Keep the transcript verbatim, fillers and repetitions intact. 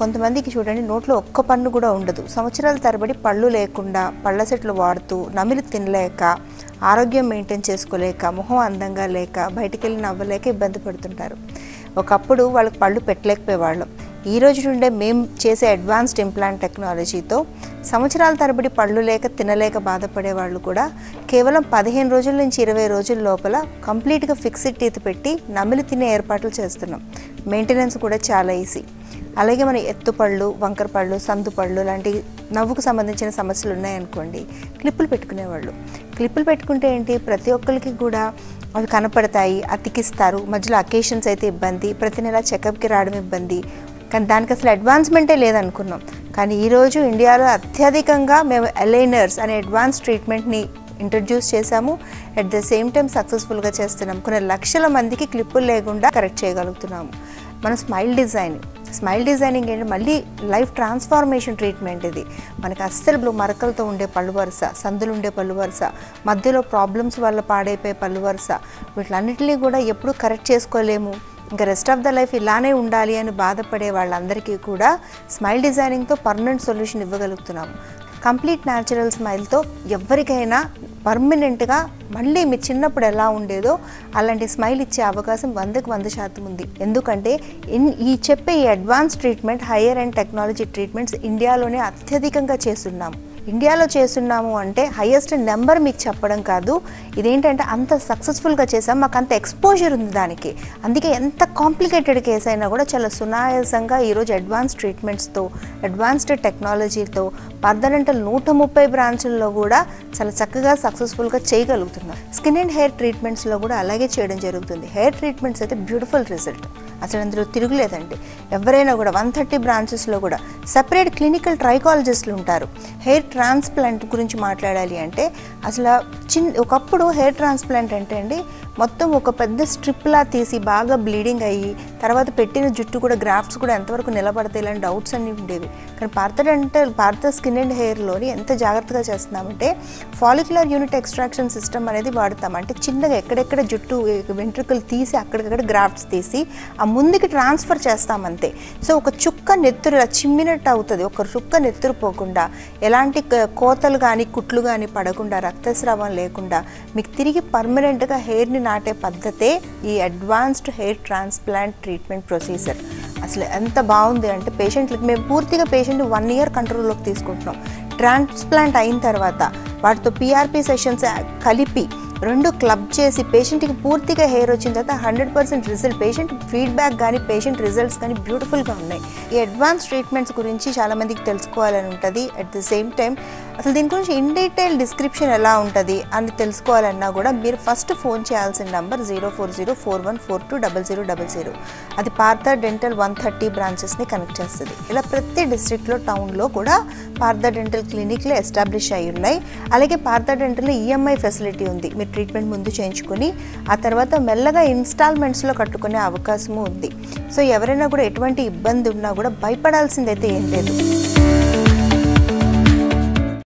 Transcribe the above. కొంతమందికి చూడండి నోట్లో ఒక్క పన్ను కూడా ఉండదు. సంవత్సరాల తరబడి పళ్ళు లేకుండా పళ్ళ సెట్లు వాడుతూ నమిలి తినలేక ఆరోగ్యం మెయింటైన్ చేసుకోలేక ముఖం అందంగా లేక బయటికి వెళ్ళి నవ్వలేక ఇబ్బంది పడుతుంటారు. ఒకప్పుడు వాళ్ళకి పళ్ళు పెట్టలేకపోయేవాళ్ళు. ఈ రోజు నుండే మేము చేసే అడ్వాన్స్డ్ ఇంప్లాంట్ టెక్నాలజీతో సంవత్సరాల తరబడి పళ్ళు లేక తినలేక బాధపడే వాళ్ళు కూడా కేవలం పదిహేను రోజుల నుంచి ఇరవై రోజుల లోపల కంప్లీట్గా ఫిక్స్డ్ టీత్ పెట్టి నమిలి తినే ఏర్పాట్లు చేస్తున్నాం. మెయింటెనెన్స్ కూడా చాలా ఈజీ. అలాగే మన ఎత్తుపళ్ళు వంకరపళ్ళు సందుపళ్ళు లాంటి నవ్వుకు సంబంధించిన సమస్యలు ఉన్నాయనుకోండి, క్లిప్పులు పెట్టుకునేవాళ్ళు. క్లిప్పులు పెట్టుకుంటే ఏంటి, ప్రతి ఒక్కరికి కూడా అవి కనపడతాయి, అతికిస్తారు. మధ్యలో అకేషన్స్ అయితే ఇబ్బంది, ప్రతి నెల చెకప్కి రావడం ఇబ్బంది. కానీ దానికి అసలు అడ్వాన్స్మెంటే లేదనుకున్నాం. కానీ ఈరోజు ఇండియాలో అత్యధికంగా మేము అలైనర్స్ అనే అడ్వాన్స్ ట్రీట్మెంట్ని ఇంట్రడ్యూస్ చేశాము. అట్ ద సేమ్ టైం సక్సెస్ఫుల్గా చేస్తున్నాం. కొన్ని లక్షల మందికి క్లిప్పులు లేకుండా కరెక్ట్ చేయగలుగుతున్నాము. మన స్మైల్ డిజైన్ స్మైల్ డిజైనింగ్ ఏంటి, మళ్ళీ లైఫ్ ట్రాన్స్ఫార్మేషన్ ట్రీట్మెంట్. ఇది మనకు అస్సలు మరకలతో ఉండే పళ్ళు వరుస, సందులు ఉండే పళ్ళు వరుస, మధ్యలో ప్రాబ్లమ్స్ వల్ల పాడైపోయే పళ్ళు వరుస, వీటిలన్నింటినీ కూడా ఎప్పుడూ కరెక్ట్ చేసుకోలేము. ఇంకా రెస్ట్ ఆఫ్ ద లైఫ్ ఇలానే ఉండాలి అని బాధపడే వాళ్ళందరికీ కూడా స్మైల్ డిజైనింగ్తో పర్మనెంట్ సొల్యూషన్ ఇవ్వగలుగుతున్నాము. కంప్లీట్ న్యాచురల్ స్మైల్తో ఎవరికైనా పర్మనెంట్గా మళ్ళీ మీ చిన్నప్పుడు ఎలా ఉండేదో అలాంటి స్మైల్ ఇచ్చే అవకాశం వందకు వంద శాతం ఉంది. ఎందుకంటే ఇన్ ఈ చెప్పే ఈ advance treatment higher and technology treatments ఇండియాలోనే అత్యధికంగా చేస్తున్నాము. ఇండియాలో చేస్తున్నాము అంటే హయ్యెస్ట్ నెంబర్ మీకు చెప్పడం కాదు. ఇదేంటంటే అంత సక్సెస్ఫుల్గా చేసాం, మాకు అంత ఎక్స్పోజర్ ఉంది దానికి. అందుకే ఎంత కాంప్లికేటెడ్ కేసు అయినా కూడా చాలా సునాయాసంగా ఈరోజు అడ్వాన్స్ ట్రీట్మెంట్స్తో అడ్వాన్స్డ్ టెక్నాలజీతో పర్దనంటల్ నూట ముప్పై బ్రాంచుల్లో కూడా చాలా చక్కగా సక్సెస్ఫుల్గా చేయగలుగుతున్నాం. స్కిన్ అండ్ హెయిర్ ట్రీట్మెంట్స్లో కూడా అలాగే చేయడం జరుగుతుంది. హెయిర్ ట్రీట్మెంట్స్ అయితే బ్యూటిఫుల్ రిజల్ట్, అసలు అందులో తిరుగులేదండి. ఎవరైనా కూడా వన్ థర్టీ బ్రాంచెస్లో కూడా సపరేట్ క్లినికల్ ట్రైకాలజిస్టులు ఉంటారు. హెయిర్ ట్రాన్స్ప్లాంట్ గురించి మాట్లాడాలి అంటే అసలు చిన్న ఒకప్పుడు హెయిర్ ట్రాన్స్ప్లాంట్ అంటే అండి మొత్తం ఒక పెద్ద స్ట్రిప్లా తీసి బాగా బ్లీడింగ్ అయ్యి తర్వాత పెట్టిన జుట్టు కూడా గ్రాఫ్ట్స్ కూడా ఎంతవరకు నిలబడతాయి ఇలాంటి డౌట్స్ అన్నీ ఉండేవి. కానీ Partha dental Partha skin and హెయిర్లోని ఎంత జాగ్రత్తగా చేస్తున్నామంటే ఫాలిక్యులర్ యూనిట్ ఎక్స్ట్రాక్షన్ సిస్టమ్ అనేది వాడతాం. అంటే చిన్నగా ఎక్కడెక్కడ జుట్టు వెంట్రుకలు తీసి అక్కడికక్కడ గ్రాఫ్ట్స్ తీసి ఆ ముందుకి ట్రాన్స్ఫర్ చేస్తామంతే. సో ఒక చుక్క నెత్తురు ఇలా చిమ్మినట్టు అవుతుంది. ఒక చుక్క నెత్తురు పోకుండా ఎలాంటి కోతలు కానీ కుట్లు కానీ పడకుండా రక్తస్రావం లేకుండా మీకు తిరిగి పర్మనెంట్గా హెయిర్ని నాటే పద్ధతే ఈ advanced hair transplant treatment procedure. అసలు ఎంత బాగుంది అంటే పేషెంట్లకి మేము పూర్తిగా పేషెంట్ వన్ ఇయర్ కంట్రోల్లోకి తీసుకుంటున్నాం. ట్రాన్స్ప్లాంట్ అయిన తర్వాత వాటితో పీఆర్పీ సెషన్స్ కలిపి రెండు క్లబ్ చేసి పేషెంట్కి పూర్తిగా హెయిర్ వచ్చిన తర్వాత hundred percent result patient feedback కానీ పేషెంట్ రిజల్ట్స్ కానీ బ్యూటిఫుల్గా ఉన్నాయి. ఈ అడ్వాన్స్ ట్రీట్మెంట్స్ గురించి చాలామందికి తెలుసుకోవాలని ఉంటుంది. అట్ ద సేమ్ టైం అసలు దీని గురించి ఇన్ డీటెయిల్ డిస్క్రిప్షన్ ఎలా ఉంటుంది అని తెలుసుకోవాలన్నా కూడా మీరు ఫస్ట్ ఫోన్ చేయాల్సిన number zero four zero four one four two double zero double zero అది పార్థ డెంటల్ వన్ థర్టీ బ్రాంచెస్ని కనెక్ట్ చేస్తుంది. ఇలా ప్రతి డిస్ట్రిక్ట్లో టౌన్లో కూడా పార్థ డెంటల్ క్లినిక్లు ఎస్టాబ్లిష్ అయి ఉన్నాయి. అలాగే పార్థ డెంటల్లో ఈఎంఐ ఫెసిలిటీ ఉంది. మీరు ట్రీట్మెంట్ ముందు చేయించుకుని ఆ తర్వాత మెల్లగా ఇన్స్టాల్మెంట్స్లో కట్టుకునే అవకాశము ఉంది. సో ఎవరైనా కూడా ఎటువంటి ఇబ్బంది ఉన్నా కూడా భయపడాల్సిందైతే ఏం లేదు.